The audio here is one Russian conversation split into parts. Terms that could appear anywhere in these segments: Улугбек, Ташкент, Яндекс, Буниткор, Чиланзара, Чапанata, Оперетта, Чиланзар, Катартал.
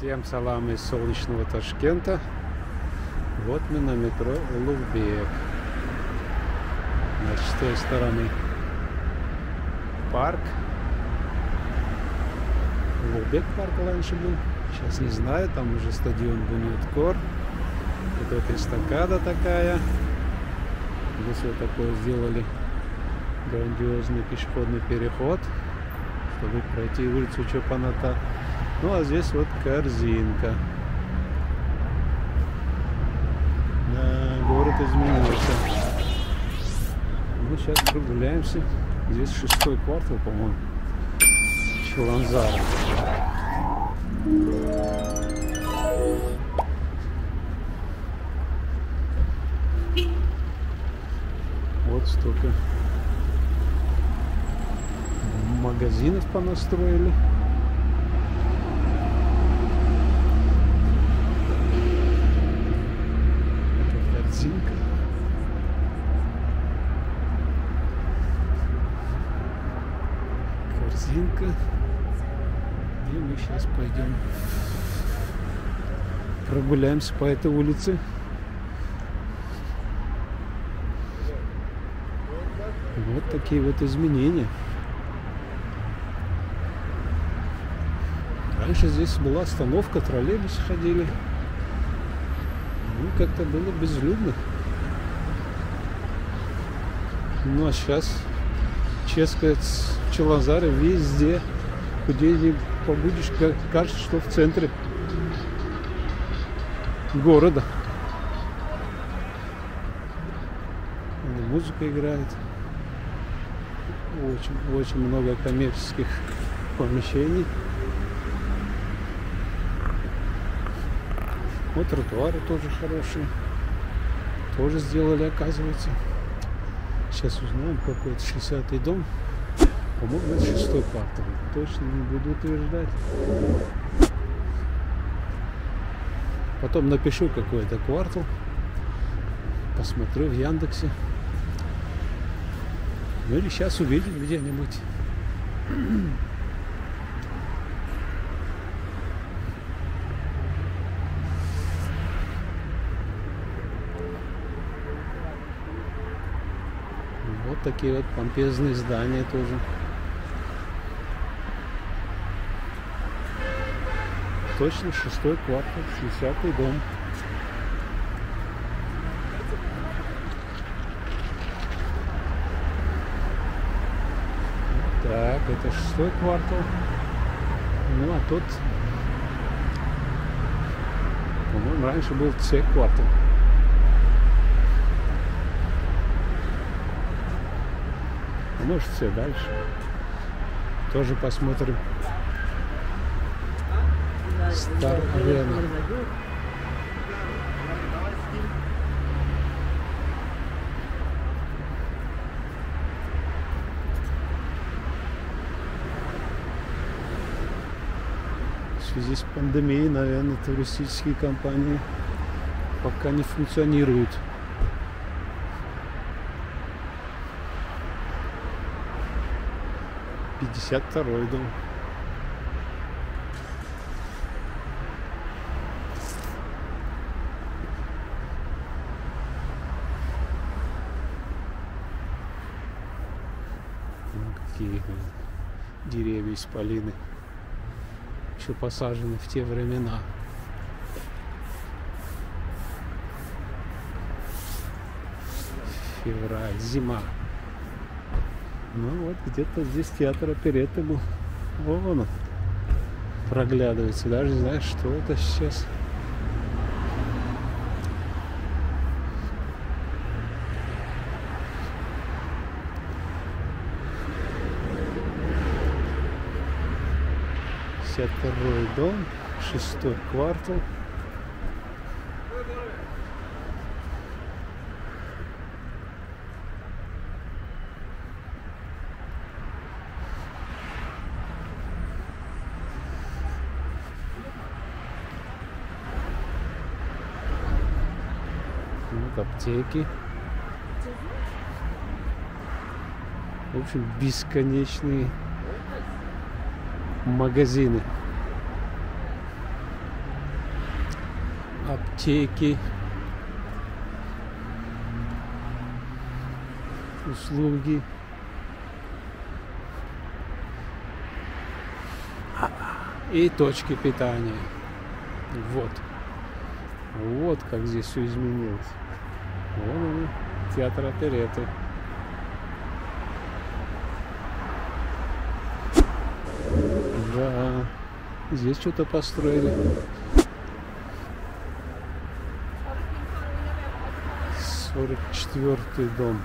Всем салам из солнечного Ташкента. Вот мы на метро Улугбек. Значит, с той стороны парк. Улугбек парк раньше был. Сейчас не знаю, там уже стадион Буниткор. И тут эстакада такая. Здесь вот такой сделали грандиозный пешеходный переход, чтобы пройти улицу Чапаната. Ну а здесь вот корзинка. Да, город изменился. Мы сейчас прогуляемся. Здесь 6-й квартал, по-моему. Чиланзара. Вот столько магазинов понастроили. Корзинка. И мы сейчас пойдем прогуляемся по этой улице. Вот такие вот изменения. Раньше здесь была остановка, троллейбусы ходили. Ну, как-то было безлюдно. Ну, а сейчас, честно, в Чиланзаре везде, где не побудешь, кажется, что в центре города. Музыка играет. Очень много коммерческих помещений. Вот тротуары тоже хорошие. Тоже сделали, оказывается. Сейчас узнаем, какой это 60-й дом. По-моему, это 6-й квартал. Точно не буду утверждать. Потом напишу, какой это квартал. Посмотрю в Яндексе. Ну или сейчас увидим где-нибудь. Вот такие вот помпезные здания тоже. Точно 6-й квартал, 60-й дом. Так, это 6-й квартал. Ну а тут, по-моему, раньше был С-квартал. Может, все дальше. Тоже посмотрим. Стар-арена. В связи с пандемией, наверное, туристические компании пока не функционируют. Пятьдесят второй дом. Какие деревья исполины еще посажены в те времена. Февраль, зима. Ну вот где-то здесь театр оперетты был. Вон он проглядывается. Даже не знаю, что это сейчас. Второй дом, 6-й квартал. Вот аптеки. В общем, бесконечные магазины. аптеки, услуги. И точки питания. Вот. Вот как здесь все изменилось. Вон он, театр оперетты. Да. Здесь что-то построили. Сорок четвертый дом.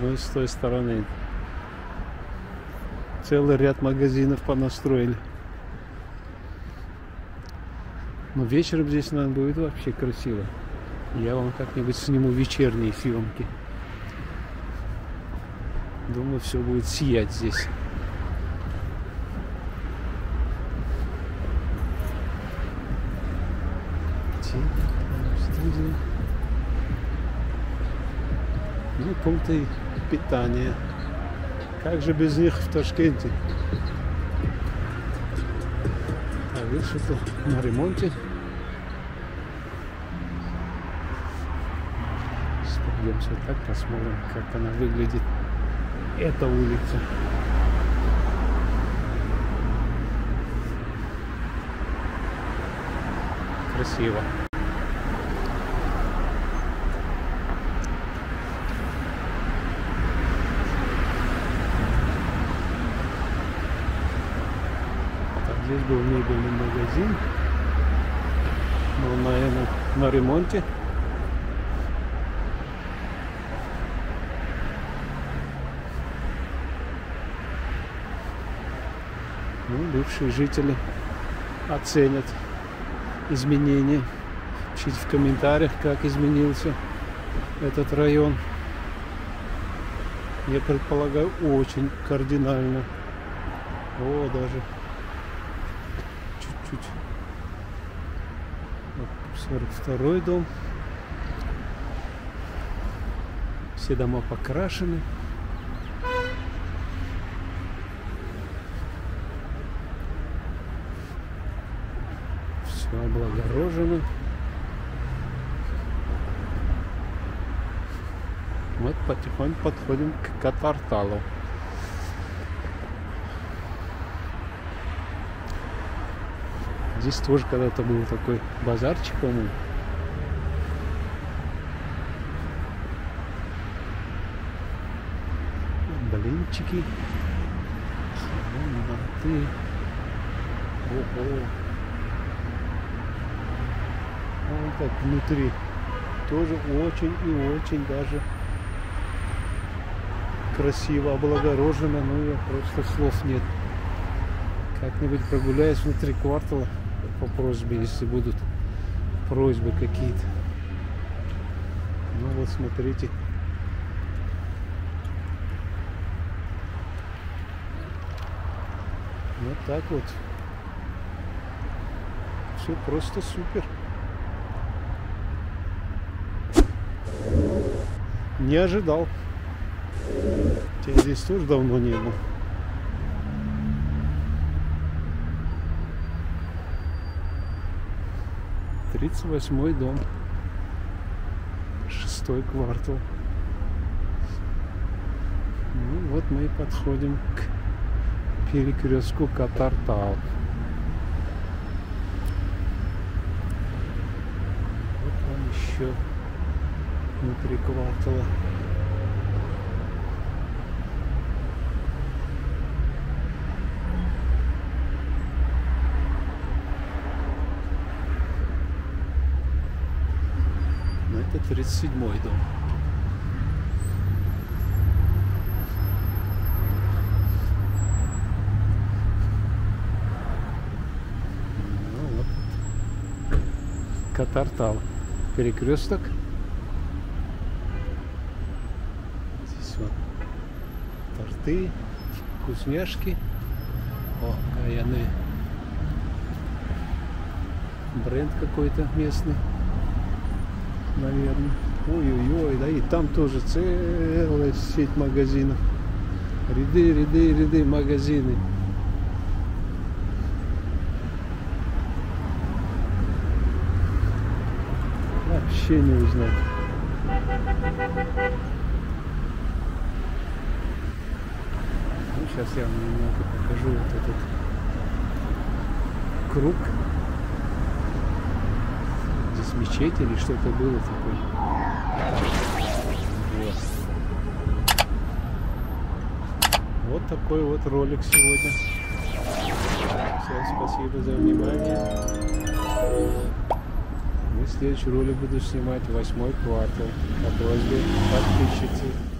Ну и с той стороны целый ряд магазинов понастроили. Но вечером здесь надо будет вообще красиво. Я вам как-нибудь сниму вечерние съемки. Думаю, все будет сиять здесь. Ну, пункты питания. Как же без них в Ташкенте? А видишь, что на ремонте. Пойдемте так, посмотрим, как она выглядит. Эта улица. Красиво. Здесь был мебельный магазин, но, наверное, на ремонте. Ну, бывшие жители оценят изменения. Пишите в комментариях, как изменился этот район. Я предполагаю, очень кардинально. О, даже... Вот 42-й дом. Все дома покрашены. Все облагорожено. Вот потихоньку подходим к Катарталу. Здесь тоже когда-то был такой базарчик, по-моему. Блинчики. Салаты. Ого. А вот так внутри. Тоже очень и очень даже красиво облагорожено. Ну, я просто слов нет. Как-нибудь прогуляюсь внутри квартала. По просьбе, если будут просьбы какие-то. Ну вот смотрите. Вот так вот. Все просто супер. Не ожидал. Тебя здесь тоже давно не было. Тридцать восьмой дом, шестой квартал. Ну вот мы и подходим к перекрестку Катартал. Вот он еще внутри квартала. Это 37-й дом. Ну вот. Катартал. Перекресток. Здесь вот торты, вкусняшки. О, каяны. бренд какой-то местный, наверное. Ой-ой-ой, да и там тоже целая сеть магазинов. Ряды, ряды, ряды, магазины. Вообще не узнать. Ну, сейчас я вам немного покажу вот этот круг. Здесь мечеть или что-то было такое. Вот. Вот такой вот ролик сегодня. Всем спасибо за внимание. Следующий ролик буду снимать 8-й квартал по просьбе подписчиков.